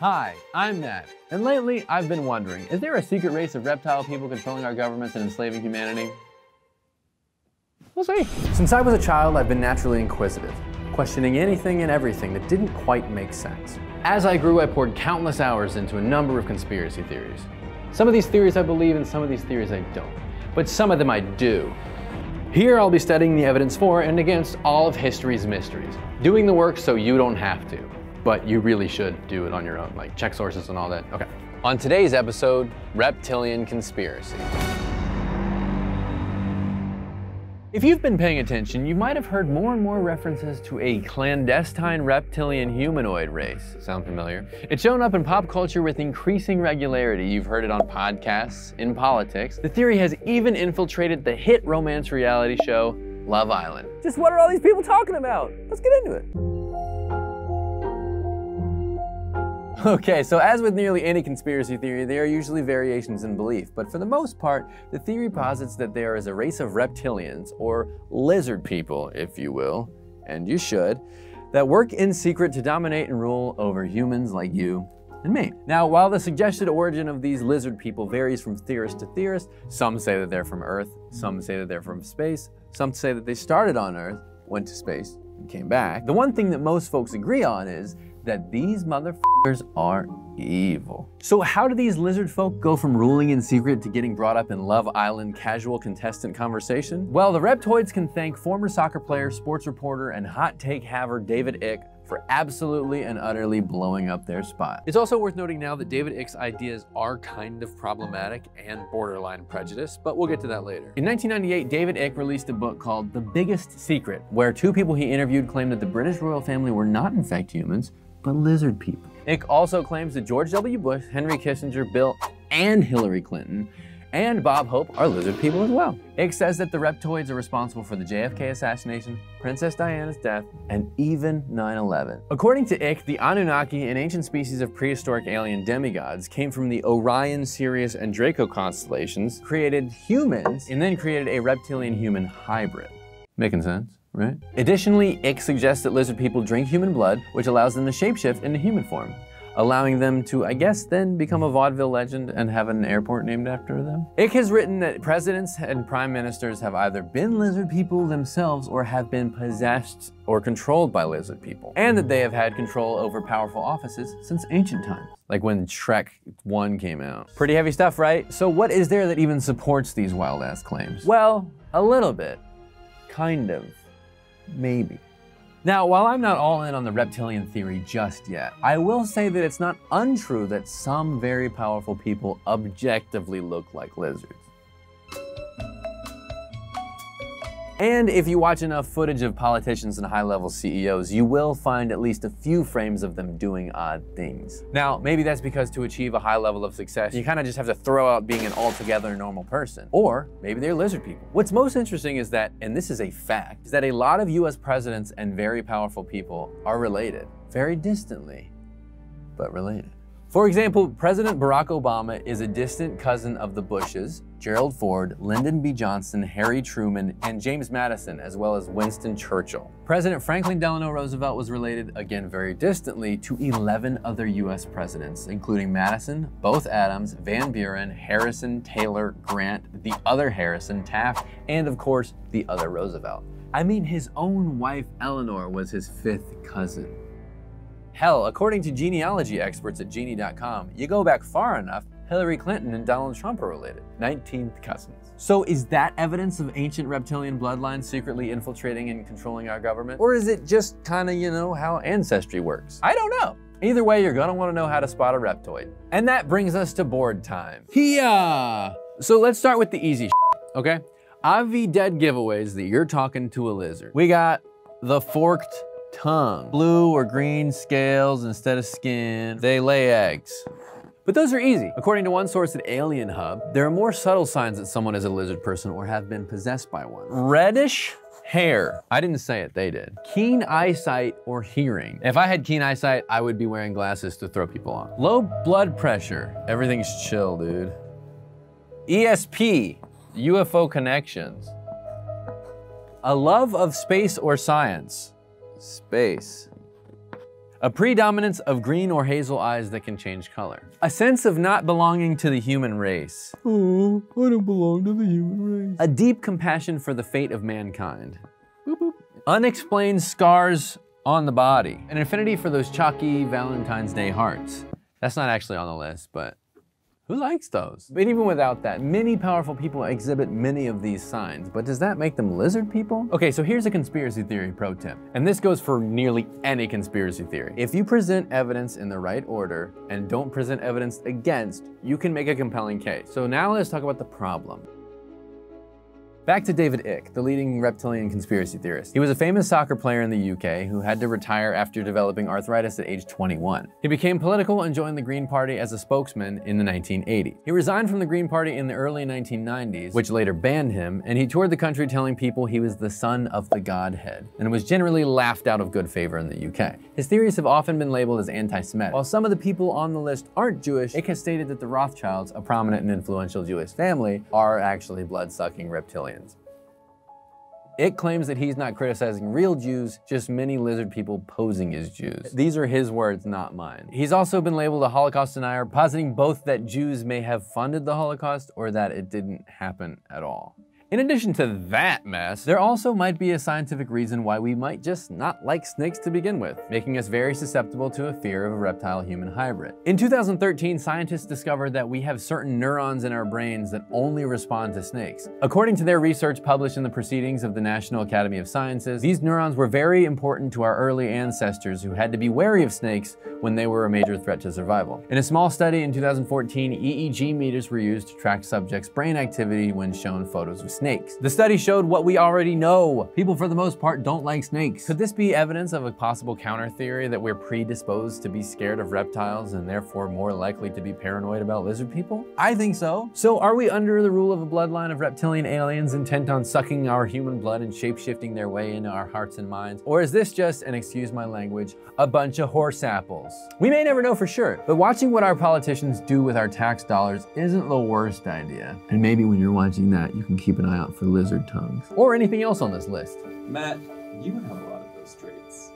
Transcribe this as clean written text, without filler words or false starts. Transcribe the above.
Hi, I'm Matt, and lately I've been wondering, is there a secret race of reptile people controlling our governments and enslaving humanity? We'll see. Since I was a child, I've been naturally inquisitive, questioning anything and everything that didn't quite make sense. As I grew, I poured countless hours into a number of conspiracy theories. Some of these theories I believe and some of these theories I don't, but some of them I do. Here I'll be studying the evidence for and against all of history's mysteries, doing the work so you don't have to. But you really should do it on your own, like check sources and all that. Okay. On today's episode, reptilian conspiracy. If you've been paying attention, you might have heard more and more references to a clandestine reptilian humanoid race. Sound familiar? It's shown up in pop culture with increasing regularity. You've heard it on podcasts, in politics. The theory has even infiltrated the hit romance reality show, Love Island. Just what are all these people talking about? Let's get into it. Okay, so as with nearly any conspiracy theory, there are usually variations in belief, but for the most part, the theory posits that there is a race of reptilians, or lizard people, if you will, and you should, that work in secret to dominate and rule over humans like you and me. Now, while the suggested origin of these lizard people varies from theorist to theorist, some say that they're from Earth, some say that they're from space, some say that they started on Earth, went to space, and came back. The one thing that most folks agree on is that these motherfuckers are evil. So how do these lizard folk go from ruling in secret to getting brought up in Love Island casual contestant conversation? Well, the reptoids can thank former soccer player, sports reporter, and hot take haver David Icke for absolutely and utterly blowing up their spot. It's also worth noting now that David Icke's ideas are kind of problematic and borderline prejudice, but we'll get to that later. In 1998, David Icke released a book called The Biggest Secret, where two people he interviewed claimed that the British royal family were not in fact humans, but lizard people. Icke also claims that George W. Bush, Henry Kissinger, Bill and Hillary Clinton, and Bob Hope are lizard people as well. Icke says that the reptoids are responsible for the JFK assassination, Princess Diana's death, and even 9/11. According to Icke, the Anunnaki, an ancient species of prehistoric alien demigods, came from the Orion, Sirius, and Draco constellations, created humans, and then created a reptilian-human hybrid. Making sense? Right? Additionally, Icke suggests that lizard people drink human blood, which allows them to shapeshift into human form, allowing them to, I guess, then become a vaudeville legend and have an airport named after them. Icke has written that presidents and prime ministers have either been lizard people themselves or have been possessed or controlled by lizard people, and that they have had control over powerful offices since ancient times, like when Shrek 1 came out. Pretty heavy stuff, right? So what is there that even supports these wild-ass claims? Well, a little bit. Kind of. Maybe. Now, while I'm not all in on the reptilian theory just yet, I will say that it's not untrue that some very powerful people objectively look like lizards. And if you watch enough footage of politicians and high-level CEOs, you will find at least a few frames of them doing odd things. Now, maybe that's because to achieve a high level of success, you kind of just have to throw out being an altogether normal person. Or maybe they're lizard people. What's most interesting is that, and this is a fact, is that a lot of US presidents and very powerful people are related, very distantly, but related. For example, President Barack Obama is a distant cousin of the Bushes, Gerald Ford, Lyndon B. Johnson, Harry Truman, and James Madison, as well as Winston Churchill. President Franklin Delano Roosevelt was related, again very distantly, to 11 other US presidents, including Madison, both Adams, Van Buren, Harrison, Taylor, Grant, the other Harrison, Taft, and of course, the other Roosevelt. I mean, his own wife, Eleanor, was his 5th cousin. Hell, according to genealogy experts at genie.com, you go back far enough, Hillary Clinton and Donald Trump are related, 19th cousins. So is that evidence of ancient reptilian bloodlines secretly infiltrating and controlling our government? Or is it just kinda, you know, how ancestry works? I don't know. Either way, you're gonna wanna know how to spot a reptoid. And that brings us to board time. Hiya! So let's start with the easy shit, okay? Obvi dead giveaways that you're talking to a lizard. We got the forked tongue. Blue or green scales instead of skin. They lay eggs. But those are easy. According to one source at Alien Hub, there are more subtle signs that someone is a lizard person or have been possessed by one. Reddish hair. I didn't say it, they did. Keen eyesight or hearing. If I had keen eyesight, I would be wearing glasses to throw people off. Low blood pressure. Everything's chill, dude. ESP, UFO connections. A love of space or science. Space. A predominance of green or hazel eyes that can change color. A sense of not belonging to the human race. Oh, I don't belong to the human race. A deep compassion for the fate of mankind. Boop, boop. Unexplained scars on the body. An affinity for those chalky Valentine's Day hearts. That's not actually on the list, but who likes those? But even without that, many powerful people exhibit many of these signs, but does that make them lizard people? Okay, so here's a conspiracy theory pro tip, and this goes for nearly any conspiracy theory. If you present evidence in the right order and don't present evidence against, you can make a compelling case. So now let's talk about the problem. Back to David Icke, the leading reptilian conspiracy theorist. He was a famous soccer player in the UK who had to retire after developing arthritis at age 21. He became political and joined the Green Party as a spokesman in the 1980s. He resigned from the Green Party in the early 1990s, which later banned him, and he toured the country telling people he was the son of the Godhead, and was generally laughed out of good favor in the UK. His theories have often been labeled as anti-Semitic. While some of the people on the list aren't Jewish, Icke has stated that the Rothschilds, a prominent and influential Jewish family, are actually blood-sucking reptilians. It claims that he's not criticizing real Jews, just many lizard people posing as Jews. These are his words, not mine. He's also been labeled a Holocaust denier, positing both that Jews may have funded the Holocaust or that it didn't happen at all. In addition to that mess, there also might be a scientific reason why we might just not like snakes to begin with, making us very susceptible to a fear of a reptile-human hybrid. In 2013, scientists discovered that we have certain neurons in our brains that only respond to snakes. According to their research published in the Proceedings of the National Academy of Sciences, these neurons were very important to our early ancestors who had to be wary of snakes when they were a major threat to survival. In a small study in 2014, EEG meters were used to track subjects' brain activity when shown photos of snakes. The study showed what we already know. People, for the most part, don't like snakes. Could this be evidence of a possible counter theory that we're predisposed to be scared of reptiles and therefore more likely to be paranoid about lizard people? I think so. So are we under the rule of a bloodline of reptilian aliens intent on sucking our human blood and shape-shifting their way into our hearts and minds? Or is this just, and excuse my language, a bunch of horse apples? We may never know for sure, but watching what our politicians do with our tax dollars isn't the worst idea. And maybe when you're watching that, you can keep an eye out for lizard tongues. Or anything else on this list. Matt, you have a lot of those traits.